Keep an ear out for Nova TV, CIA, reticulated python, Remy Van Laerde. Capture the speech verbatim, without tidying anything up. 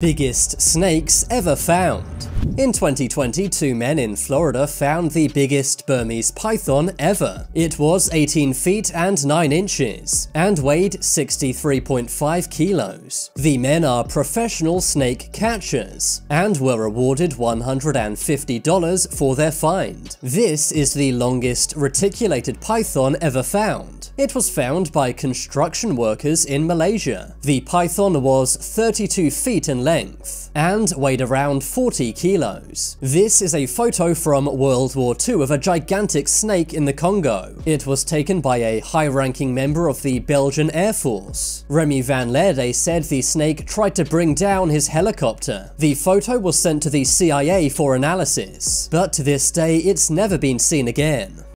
Biggest snakes ever found. In twenty twenty, two men in Florida found the biggest Burmese python ever. It was eighteen feet and nine inches and weighed sixty-three point five kilos. The men are professional snake catchers and were awarded one hundred fifty dollars for their find. This is the longest reticulated python ever found. It was found by construction workers in Malaysia. The python was thirty-two feet in length and weighed around forty kilos. This is a photo from World War Two of a gigantic snake in the Congo. It was taken by a high-ranking member of the Belgian Air Force. Remy Van Laerde said the snake tried to bring down his helicopter. The photo was sent to the C I A for analysis, but to this day it's never been seen again.